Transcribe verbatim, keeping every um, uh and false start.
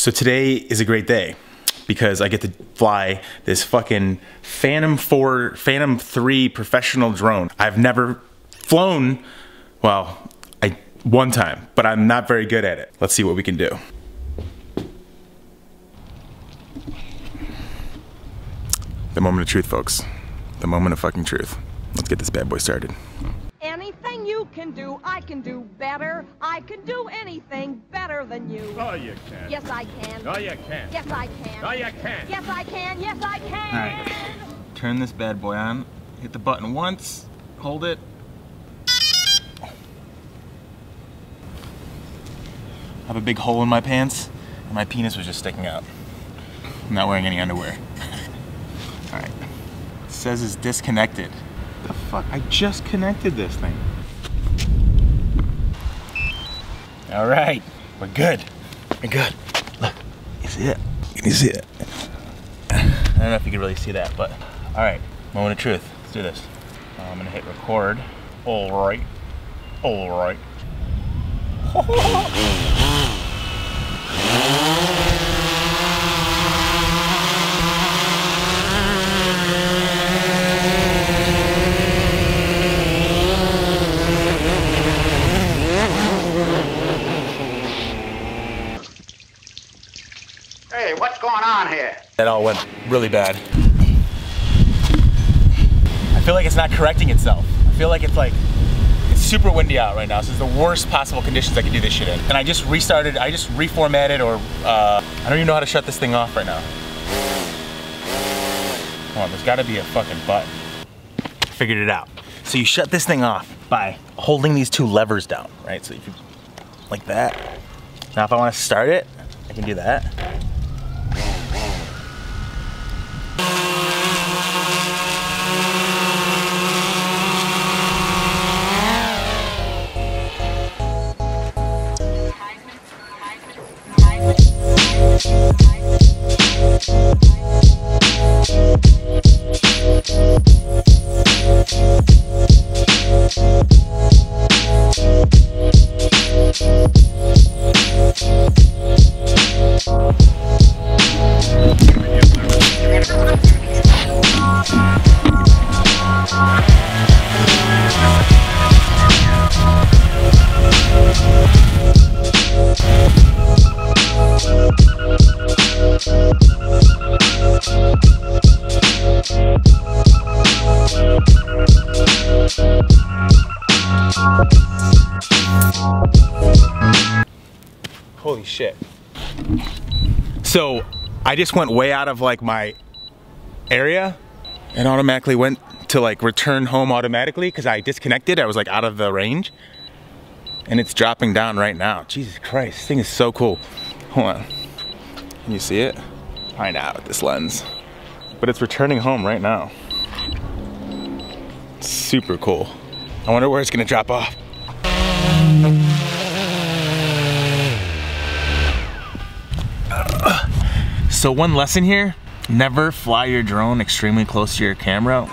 So today is a great day because I get to fly this fucking Phantom four, Phantom three Professional drone. I've never flown, well, I one time, but I'm not very good at it. Let's see what we can do. The moment of truth, folks. The moment of fucking truth. Let's get this bad boy started. Anything you can do, I can do better. I can do anything better than you. Oh, you can. Yes, I can. Oh, you can. Yes, I can. Oh, you can. Yes, I can. Yes, I can. All right. Turn this bad boy on. Hit the button once. Hold it. I have a big hole in my pants, and my penis was just sticking out. I'm not wearing any underwear. Alright. It says it's disconnected. The fuck? I just connected this thing. Alright. We're good. We're good. Look. You see it? Can you see it? I don't know if you can really see that, but... Alright. Moment of truth. Let's do this. I'm gonna hit record. Alright. Alright. Hey, what's going on here? That all went really bad. I feel like it's not correcting itself. I feel like it's like, it's super windy out right now, so it's the worst possible conditions I could do this shit in. And I just restarted, I just reformatted or, uh, I don't even know how to shut this thing off right now. Come on, there's gotta be a fucking button. I figured it out. So you shut this thing off by holding these two levers down, right? So you can, like that. Now if I wanna start it, I can do that. Holy shit. So I just went way out of like my area and automatically went to like return home automatically because I disconnected. I was like out of the range and it's dropping down right now. Jesus Christ, this thing is so cool. Hold on, can you see it? Probably not with this lens, but it's returning home right now. It's super cool. I wonder where it's gonna drop off. So one lesson here, never fly your drone extremely close to your camera.